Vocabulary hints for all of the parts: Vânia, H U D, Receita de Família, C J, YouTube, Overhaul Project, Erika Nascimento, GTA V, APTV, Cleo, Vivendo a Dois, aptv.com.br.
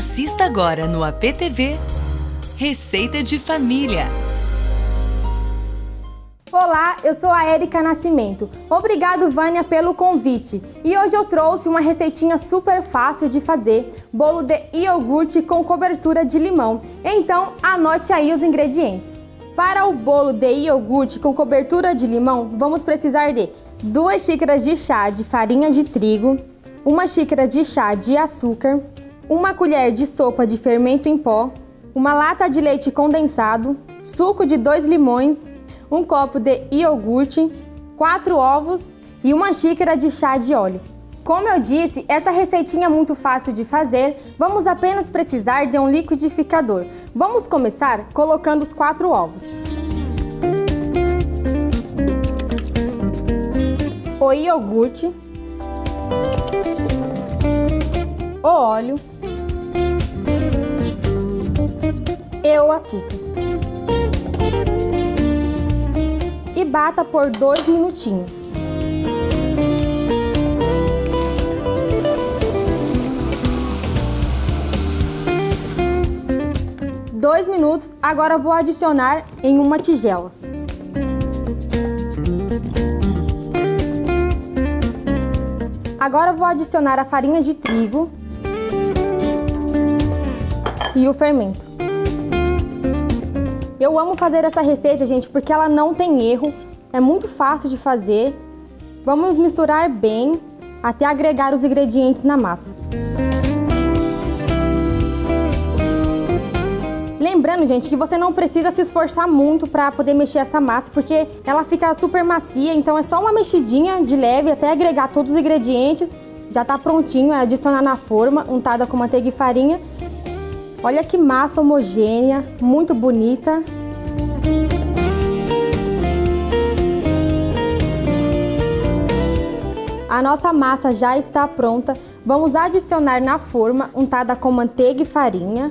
Assista agora no APTV Receita de Família. Olá, eu sou a Erika Nascimento. Obrigado, Vânia, pelo convite. E hoje eu trouxe uma receitinha super fácil de fazer, bolo de iogurte com cobertura de limão. Então, anote aí os ingredientes. Para o bolo de iogurte com cobertura de limão, vamos precisar de 2 xícaras de chá de farinha de trigo, 1 xícara de chá de açúcar, 1 colher de sopa de fermento em pó, 1 lata de leite condensado, suco de 2 limões, 1 copo de iogurte, 4 ovos e 1 xícara de chá de óleo. Como eu disse, essa receitinha é muito fácil de fazer, vamos apenas precisar de um liquidificador. Vamos começar colocando os 4 ovos. O iogurte, o óleo e o açúcar. E bata por 2 minutinhos. Dois minutos, agora vou adicionar em uma tigela. Agora vou adicionar a farinha de trigo e o fermento. Eu amo fazer essa receita, gente, porque ela não tem erro, é muito fácil de fazer. Vamos misturar bem até agregar os ingredientes na massa. Lembrando, gente, que você não precisa se esforçar muito para poder mexer essa massa, porque ela fica super macia, então é só uma mexidinha de leve até agregar todos os ingredientes. Já tá prontinho, é adicionar na forma, untada com manteiga e farinha. Olha que massa homogênea, muito bonita. A nossa massa já está pronta. Vamos adicionar na forma, untada com manteiga e farinha.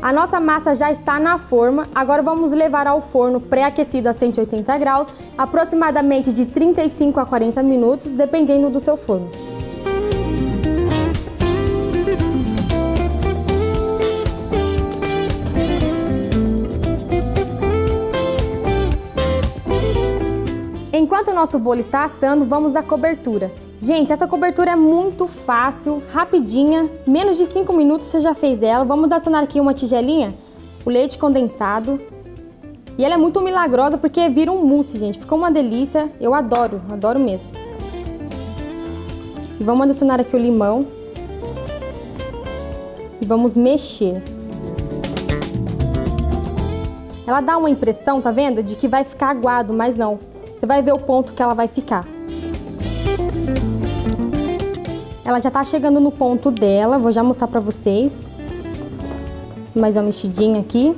A nossa massa já está na forma, agora vamos levar ao forno pré-aquecido a 180 graus, aproximadamente de 35 a 40 minutos, dependendo do seu forno. Enquanto o nosso bolo está assando, vamos à cobertura. Gente, essa cobertura é muito fácil, rapidinha, menos de 5 minutos você já fez ela. Vamos adicionar aqui uma tigelinha, o leite condensado. E ela é muito milagrosa porque vira um mousse, gente, ficou uma delícia, eu adoro, adoro mesmo. E vamos adicionar aqui o limão. E vamos mexer. Ela dá uma impressão, tá vendo, de que vai ficar aguado, mas não. Você vai ver o ponto que ela vai ficar. Ela já tá chegando no ponto dela, vou já mostrar pra vocês. Mais uma mexidinha aqui.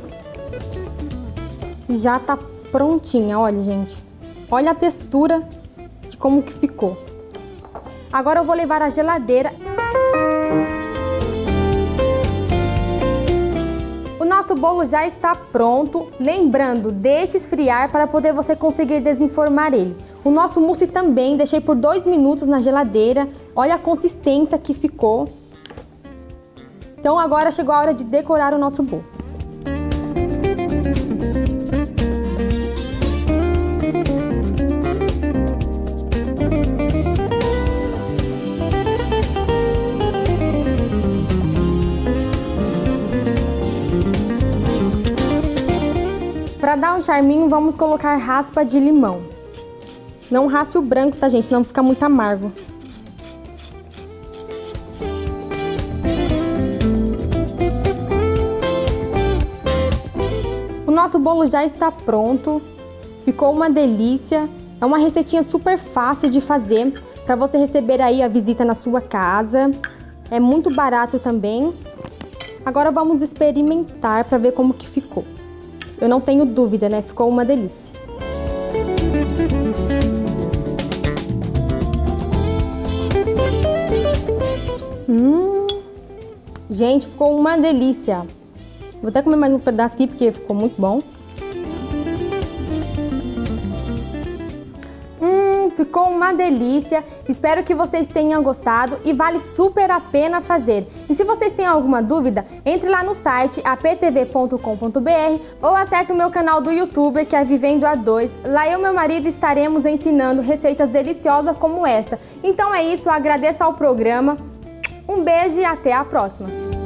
Já tá prontinha, olha, gente. Olha a textura de como que ficou. Agora eu vou levar à geladeira. O nosso bolo já está pronto. Lembrando, deixe esfriar para poder você conseguir desenformar ele. O nosso mousse também, deixei por 2 minutos na geladeira. Olha a consistência que ficou. Então agora chegou a hora de decorar o nosso bolo. Para dar um charminho, vamos colocar raspa de limão. Não raspe o branco, tá, gente? Senão fica muito amargo. O nosso bolo já está pronto. Ficou uma delícia. É uma receitinha super fácil de fazer para você receber aí a visita na sua casa. É muito barato também. Agora vamos experimentar para ver como que ficou. Eu não tenho dúvida, né? Ficou uma delícia. Gente, ficou uma delícia. Vou até comer mais um pedaço aqui porque ficou muito bom. Ficou uma delícia, espero que vocês tenham gostado e vale super a pena fazer. E se vocês têm alguma dúvida, entre lá no site aptv.com.br ou acesse o meu canal do YouTube, que é Vivendo a Dois. Lá eu e meu marido estaremos ensinando receitas deliciosas como esta. Então é isso, agradeço ao programa, um beijo e até a próxima!